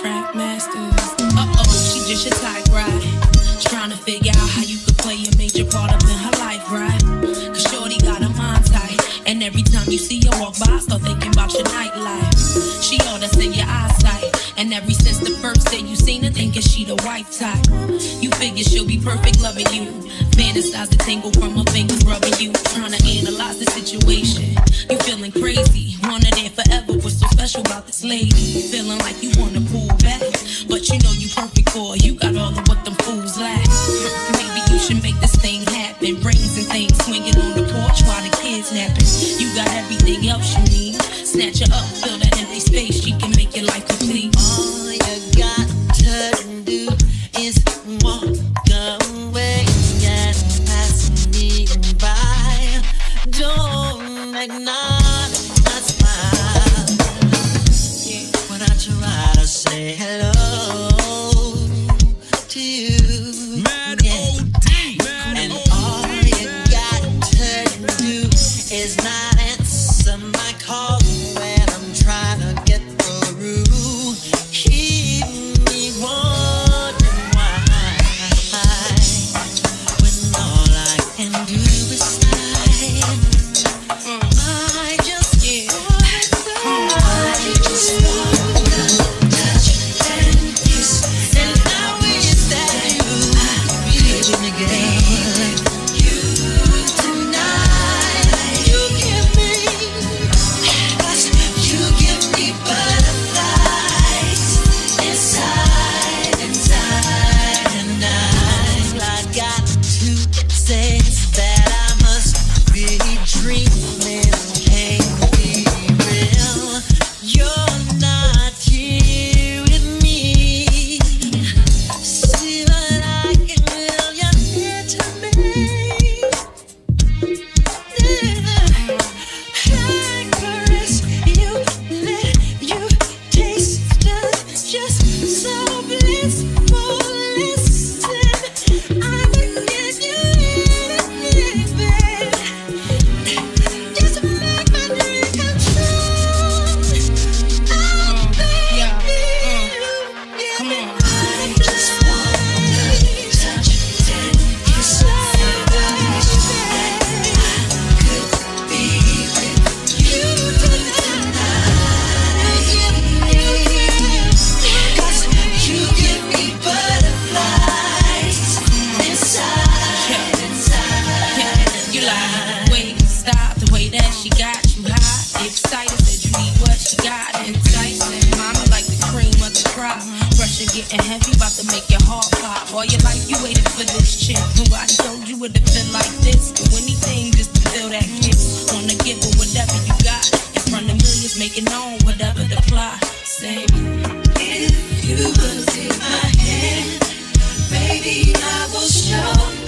Trap masters. Uh-oh, she just your type, right? Trying to figure out how you could play a major part up in her life, right? Cause shorty got her mind tight, and every time you see her walk by, I start thinking about your nightlife. She all that's in your eyesight, and ever since the first day you seen her, thinking she the wife type. You figure she'll be perfect loving you. Fantasize the tingle from her fingers rubbing you. Trying to analyze the situation. You feeling crazy, wanna there forever. What's so special about this lady? Feeling like you wanna pull back, but you know you perfect for her. You got all of what them fools lack. Maybe you should make this thing happen. Brains and things swinging on the porch while the kids napping. You got everything else you need. Snatch her up, fill that empty space. She can make your life complete. All you got to do is walk away. Don't acknowledge my smile. Yeah. When I try to say hello to you, Mad O.D. And all you got to do is not answer my call when I'm trying to get through. Keep me wondering why, when all I can do is and heavy, about to make your heart pop. All your life you waited for this chick. Nobody told you it'd been like this. Do anything just to feel that kiss. Wanna give her whatever you got. In front of millions, making on whatever the plot. Say, if you will take my hand, baby, I will show.